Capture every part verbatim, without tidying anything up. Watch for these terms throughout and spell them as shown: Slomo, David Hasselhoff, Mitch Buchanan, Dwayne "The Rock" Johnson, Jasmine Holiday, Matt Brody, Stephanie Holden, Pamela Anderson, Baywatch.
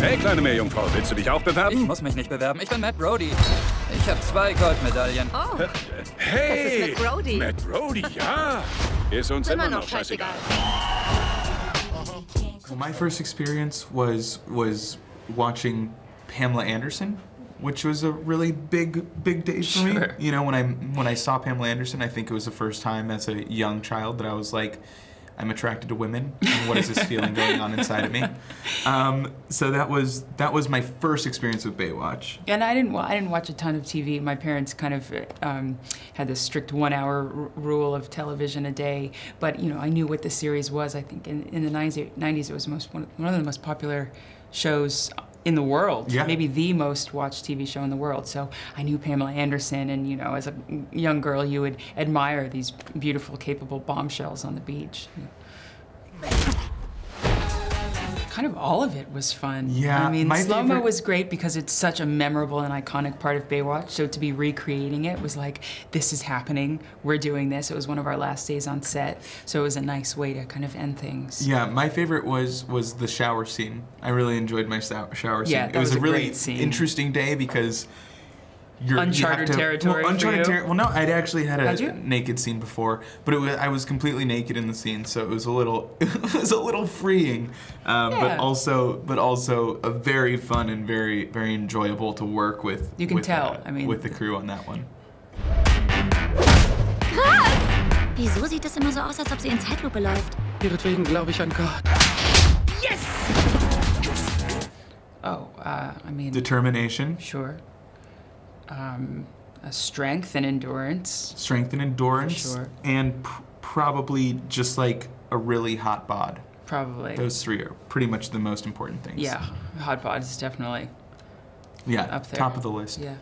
Hey, kleine Meerjungfrau, willst du dich auch bewerben? Ich muss mich nicht bewerben. Ich bin Matt Brody. Ich habe zwei Goldmedaillen. Oh. Hey! Das ist Matt Brody. Matt Brody, ja. Ist uns immer, immer noch scheißegal. scheißegal. My first experience was was watching Pamela Anderson, which was a really big, big day for me. Sure. You know, when I when I saw Pamela Anderson, I think it was the first time as a young child that I was like, I'm attracted to women. And what is this feeling going on inside of me? Um, so that was that was my first experience with Baywatch. And I didn't I didn't watch a ton of T V. My parents kind of um, had this strict one-hour rule of television a day. But you know, I knew what the series was. I think in, in the nineties, it was most one of the most popular shows in the world, yeah. Maybe the most watched T V show in the world. So I knew Pamela Anderson, and you know, as a young girl, you would admire these beautiful, capable bombshells on the beach. Kind of all of it was fun. Yeah, I mean, Slomo favorite... was great because it's such a memorable and iconic part of Baywatch, so to be recreating it was like, this is happening, we're doing this. It was one of our last days on set, so it was a nice way to kind of end things. Yeah, my favorite was was the shower scene. I really enjoyed my shower scene. Yeah, that it was, was a, a really scene. Interesting day because You're, uncharted you to, territory. Well, uncharted territory. Well, no, I'd actually had a naked scene before, but it was, I was completely naked in the scene, so it was a little, it was a little freeing, um, yeah. but also, but also a very fun and very, very enjoyable to work with. You can with, tell. Uh, I mean, with the crew on that one. Was? Wieso sieht das immer so aus, als ob sie in Zeitlupe läuft? Ihretwegen glaube ich an Gott. Yes. Oh, uh, I mean. Determination. Sure. Um, a strength and endurance. Strength and endurance, sure. And pr probably just like a really hot bod. Probably. Those three are pretty much the most important things. Yeah, hot bod is definitely yeah, up there. Top of the list. Yeah.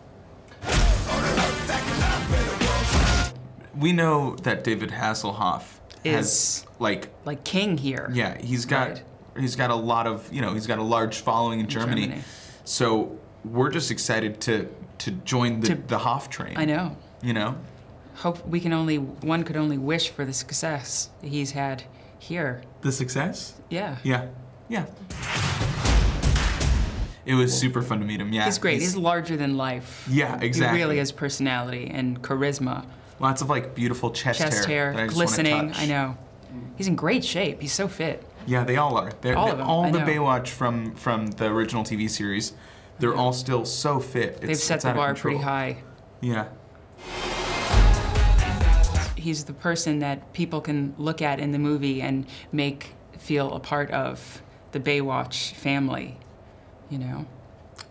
We know that David Hasselhoff is has like like king here. Yeah, he's got right. he's got a lot of you know he's got a large following in, in Germany. Germany, so we're just excited to. to join the, to, the Hoff train. I know. You know? Hope we can only, one could only wish for the success he's had here. The success? Yeah. Yeah. Yeah. It was super fun to meet him, yeah. He's great. He's, he's larger than life. Yeah, exactly. He really has personality and charisma. Lots of like beautiful chest, chest hair. Chest hair, glistening, I know. He's in great shape, he's so fit. Yeah, they all are. They're, all they're, of them, all the Baywatch from, from the original T V series. They're all still so fit. It's, They've set the bar pretty high. Yeah. He's the person that people can look at in the movie and make feel a part of the Baywatch family, you know?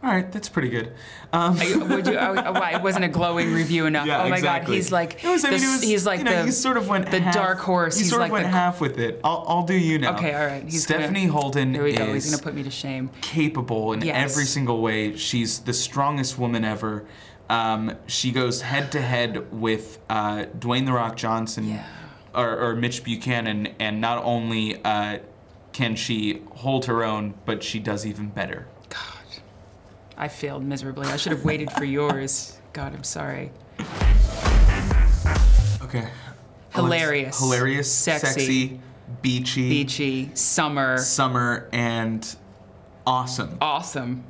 All right, that's pretty good. Um. I, would you, I, I, it wasn't a glowing review enough. Yeah, oh my exactly. God, he's like was, the, I mean, was, he's like you know, the he sort of went the half, dark horse. He sort he's of like went the, half with it. I'll, I'll do you now. Okay, all right. He's Stephanie gonna, Holden there we go. Is he's gonna put me to shame. Capable in yes. every single way. She's the strongest woman ever. Um, she goes head to head with uh, Dwayne "The Rock" Johnson yeah. or, or Mitch Buchanan, and not only uh, can she hold her own, but she does even better. God. I failed miserably. I should have waited for yours. God, I'm sorry. Okay. Hilarious. Hilarious, sexy, sexy beachy. Beachy, summer. Summer, and awesome. Awesome.